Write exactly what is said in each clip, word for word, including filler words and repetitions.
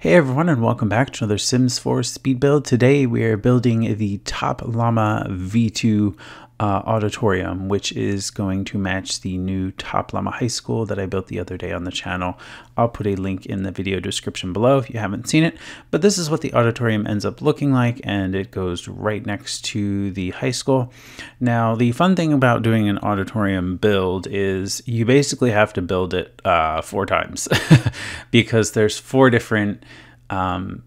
Hey everyone, and welcome back to another Sims four speed build. Today we are building the Top Llama V two uh, auditorium, which is going to match the new Top Llama High School that I built the other day on the channel. I'll put a link in the video description below if you haven't seen it, but this is what the auditorium ends up looking like, and it goes right next to the high school. Now, the fun thing about doing an auditorium build is you basically have to build it uh, four times because there's four different Um,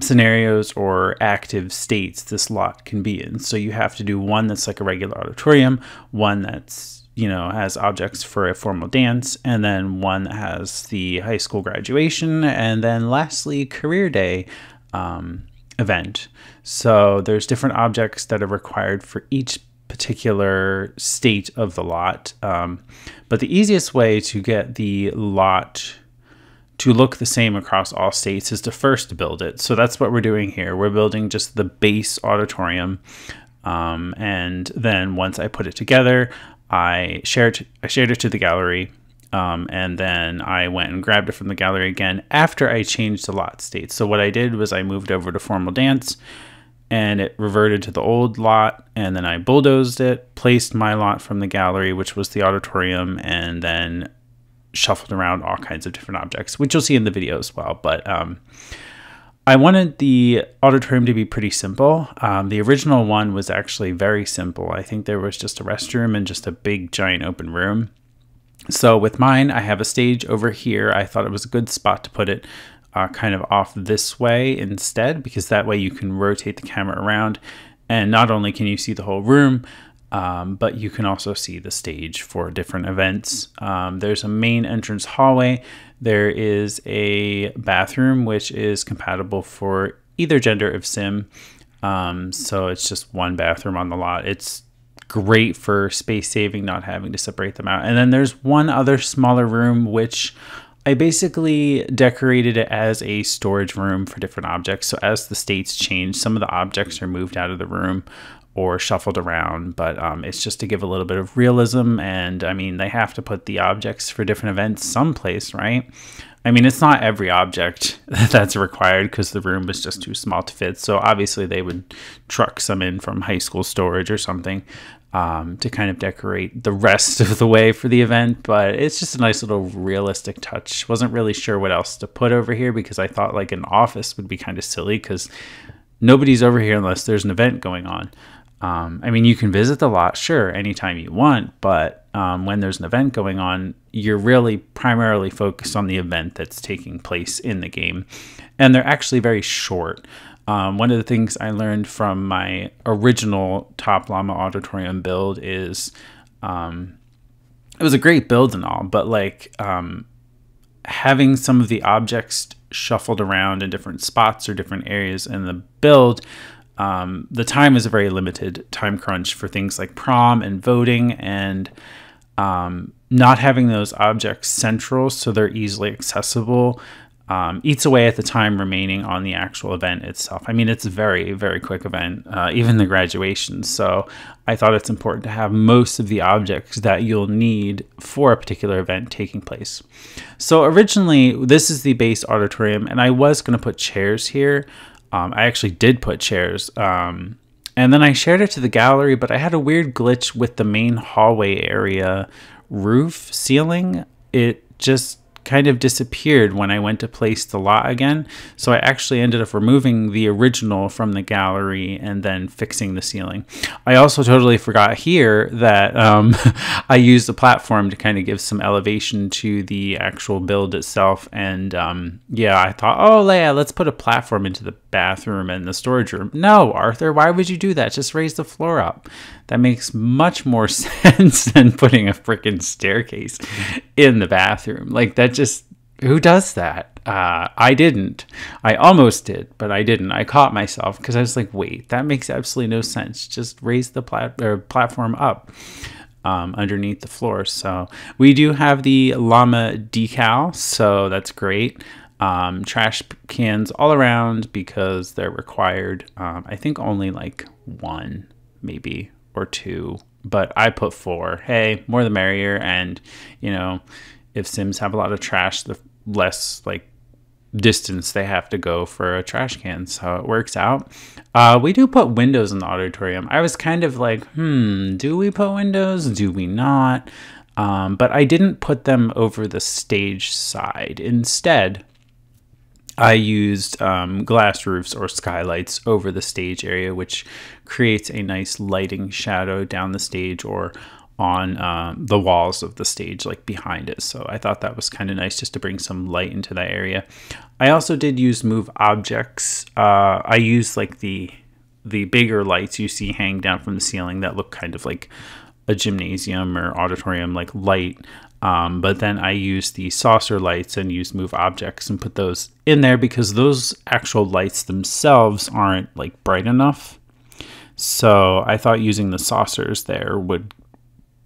scenarios or active states this lot can be in. So you have to do one that's like a regular auditorium, one that's, you know, has objects for a formal dance, and then one that has the high school graduation, and then lastly, career day um, event. So there's different objects that are required for each particular state of the lot. Um, but the easiest way to get the lot to look the same across all states is to first build it. So that's what we're doing here. We're building just the base auditorium. Um, and then once I put it together, I shared, I shared it to the gallery. Um, and then I went and grabbed it from the gallery again after I changed the lot state. So what I did was I moved over to formal dance, and it reverted to the old lot. And then I bulldozed it, placed my lot from the gallery, which was the auditorium, and then shuffled around all kinds of different objects, which you'll see in the video as well. But um, I wanted the auditorium to be pretty simple. Um, the original one was actually very simple. I think there was just a restroom and just a big giant open room. So with mine, I have a stage over here. I thought it was a good spot to put it uh, kind of off this way instead, because that way you can rotate the camera around, and not only can you see the whole room, Um, but you can also see the stage for different events. Um, there's a main entrance hallway. There is a bathroom, which is compatible for either gender of Sim. Um, so it's just one bathroom on the lot. It's great for space saving, not having to separate them out. And then there's one other smaller room, which I basically decorated it as a storage room for different objects. So as the states change, some of the objects are moved out of the room or shuffled around, but um, it's just to give a little bit of realism. And I mean, they have to put the objects for different events someplace, right? I mean, it's not every object that's required because the room was just too small to fit. So obviously they would truck some in from high school storage or something um, to kind of decorate the rest of the way for the event. But it's just a nice little realistic touch. Wasn't really sure what else to put over here because I thought like an office would be kind of silly because nobody's over here unless there's an event going on. Um, I mean, you can visit the lot, sure, anytime you want, but um, when there's an event going on, you're really primarily focused on the event that's taking place in the game. And they're actually very short. Um, one of the things I learned from my original Top Llama Auditorium build is, um, it was a great build and all, but like um, having some of the objects shuffled around in different spots or different areas in the build, Um, the time is a very limited time crunch for things like prom and voting, and um, not having those objects central so they're easily accessible um, eats away at the time remaining on the actual event itself. I mean, it's a very, very quick event, uh, even the graduation. So I thought it's important to have most of the objects that you'll need for a particular event taking place. So originally, this is the base auditorium, and I was going to put chairs here. Um, I actually did put chairs, um, and then I shared it to the gallery, but I had a weird glitch with the main hallway area roof ceiling. It just kind of disappeared when I went to place the lot again. So I actually ended up removing the original from the gallery and then fixing the ceiling. I also totally forgot here that um, I used the platform to kind of give some elevation to the actual build itself. And um, yeah, I thought, oh, Leia, let's put a platform into the bathroom and the storage room. No, Arthur, why would you do that? Just raise the floor up. That makes much more sense than putting a freaking staircase in the bathroom. Like, that just, who does that? Uh, I didn't. I almost did, but I didn't. I caught myself because I was like, wait, that makes absolutely no sense. Just raise the plat or platform up um, underneath the floor. So we do have the llama decal, so that's great. Um, trash cans all around because they're required. Um, I think only like one, maybe, or two, but I put four. Hey, more the merrier. And, you know, if Sims have a lot of trash, the less like distance they have to go for a trash can. So it works out. Uh, we do put windows in the auditorium. I was kind of like, hmm, do we put windows? Do we not? Um, but I didn't put them over the stage side. Instead, I used um, glass roofs or skylights over the stage area, which creates a nice lighting shadow down the stage or on um, the walls of the stage, like behind it. So I thought that was kind of nice just to bring some light into that area. I also did use move objects. Uh, I used like the, the bigger lights you see hang down from the ceiling that look kind of like a gymnasium or auditorium like light. Um, but then I used the saucer lights and used move objects and put those in there because those actual lights themselves aren't like bright enough. So I thought using the saucers there would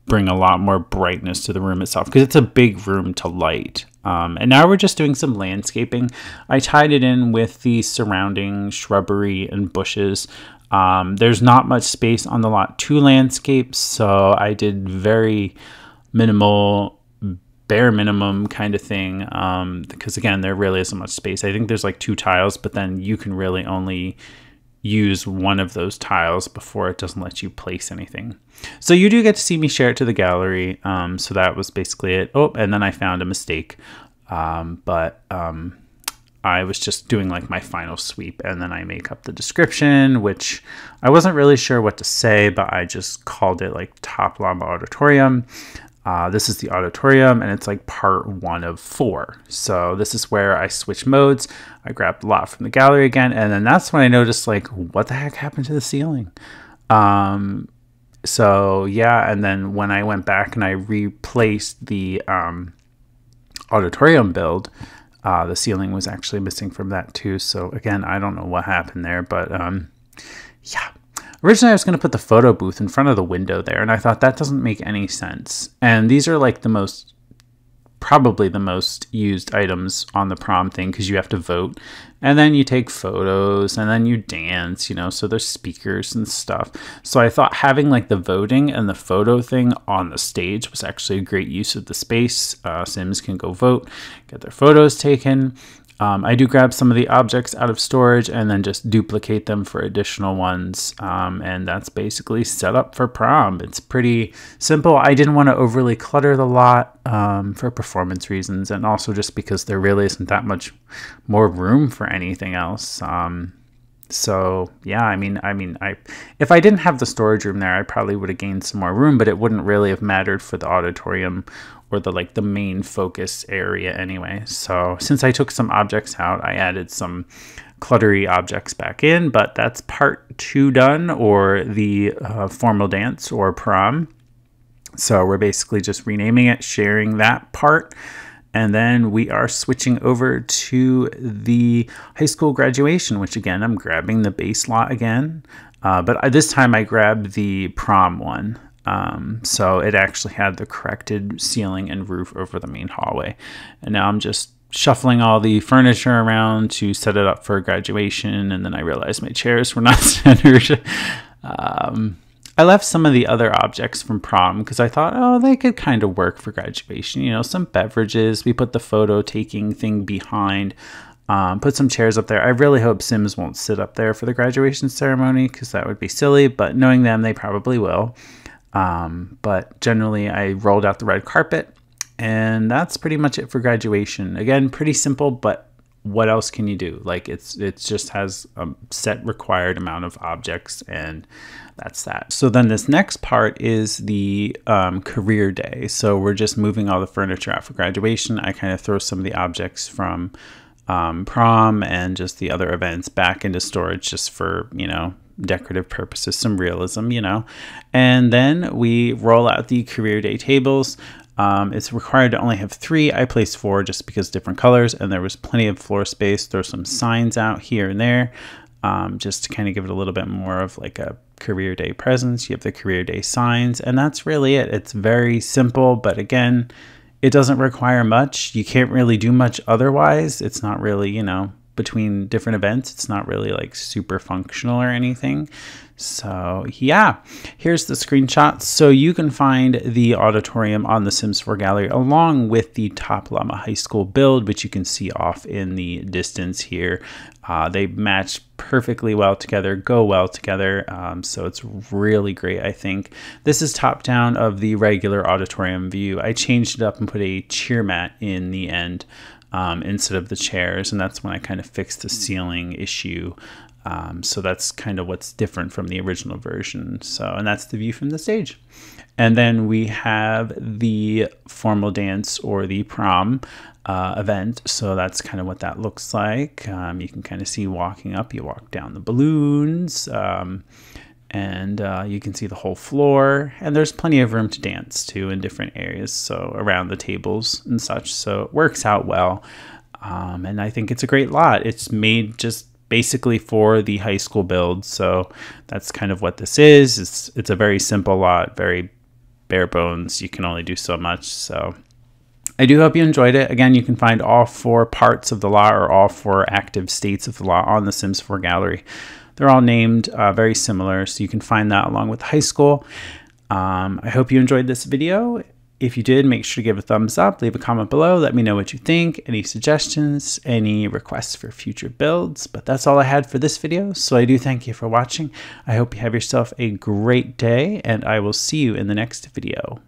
bring a lot more brightness to the room itself because it's a big room to light. Um, and now we're just doing some landscaping. I tied it in with the surrounding shrubbery and bushes. Um, there's not much space on the lot to landscape, so I did very minimal, bare minimum kind of thing, um, because again, there really isn't much space. I think there's like two tiles, but then you can really only use one of those tiles before it doesn't let you place anything. So you do get to see me share it to the gallery. Um, so that was basically it. Oh, and then I found a mistake, um, but um, I was just doing like my final sweep, and then I make up the description, which I wasn't really sure what to say, but I just called it like Top Llama Auditorium. Uh, this is the auditorium, and it's like part one of four. So this is where I switch modes. I grabbed a lot from the gallery again, and then that's when I noticed like, what the heck happened to the ceiling? Um, so yeah, and then when I went back and I replaced the um, auditorium build, uh, the ceiling was actually missing from that too. So again, I don't know what happened there, but um, yeah. Originally, I was going to put the photo booth in front of the window there, and I thought that doesn't make any sense. And these are like the most, probably the most used items on the prom thing because you have to vote, and then you take photos, and then you dance, you know, so there's speakers and stuff. So I thought having like the voting and the photo thing on the stage was actually a great use of the space. Uh, Sims can go vote, get their photos taken. Um, I do grab some of the objects out of storage and then just duplicate them for additional ones. Um, and that's basically set up for prom. It's pretty simple. I didn't want to overly clutter the lot um, for performance reasons, and also just because there really isn't that much more room for anything else. Um, so yeah, I mean, I mean, I if I didn't have the storage room there, I probably would have gained some more room, but it wouldn't really have mattered for the auditorium or the like the main focus area anyway. So since I took some objects out, I added some cluttery objects back in, but that's part two done, or the uh, formal dance or prom. So we're basically just renaming it, sharing that part. And then we are switching over to the high school graduation, which again, I'm grabbing the base lot again. Uh, but I, this time I grabbed the prom one. Um, so it actually had the corrected ceiling and roof over the main hallway. And now I'm just shuffling all the furniture around to set it up for graduation. And then I realized my chairs were not centered. um, I left some of the other objects from prom because I thought, oh, they could kind of work for graduation. You know, some beverages. We put the photo taking thing behind. Um, put some chairs up there. I really hope Sims won't sit up there for the graduation ceremony because that would be silly. But knowing them, they probably will. Um, but generally I rolled out the red carpet, and that's pretty much it for graduation. Again, pretty simple, but what else can you do? Like it's, it just has a set required amount of objects, and that's that. So then this next part is the, um, career day. So we're just moving all the furniture out for graduation. I kind of throw some of the objects from, um, prom and just the other events back into storage just for, you know, decorative purposes, some realism, you know. And then we roll out the career day tables. Um, it's required to only have three. I placed four just because different colors, and there was plenty of floor space. Throw some signs out here and there, um, just to kind of give it a little bit more of like a career day presence. You have the career day signs, and that's really it. It's very simple, but again, it doesn't require much. You can't really do much otherwise. It's not really, you know, between different events. It's not really like super functional or anything. So yeah, here's the screenshot. So you can find the auditorium on the Sims four gallery along with the Top Llama High School build, which you can see off in the distance here. Uh, they match perfectly well together, go well together. Um, so it's really great, I think. This is top down of the regular auditorium view. I changed it up and put a cheer mat in the end um, instead of the chairs. And that's when I kind of fixed the ceiling issue. Um, so that's kind of what's different from the original version. So, and that's the view from the stage. And then we have the formal dance or the prom uh, event. So that's kind of what that looks like. Um, you can kind of see walking up, you walk down the balloons, um, and uh, you can see the whole floor, and there's plenty of room to dance too in different areas. So around the tables and such. So it works out well. Um, and I think it's a great lot. It's made just basically for the high school build. So that's kind of what this is. It's, it's a very simple lot, very bare bones. You can only do so much. So I do hope you enjoyed it. Again, you can find all four parts of the lot or all four active states of the lot on the Sims four gallery. They're all named uh, very similar. So you can find that along with high school. Um, I hope you enjoyed this video. If you did, make sure to give a thumbs up, leave a comment below, let me know what you think, any suggestions, any requests for future builds. But that's all I had for this video, so I do thank you for watching. I hope you have yourself a great day, and I will see you in the next video.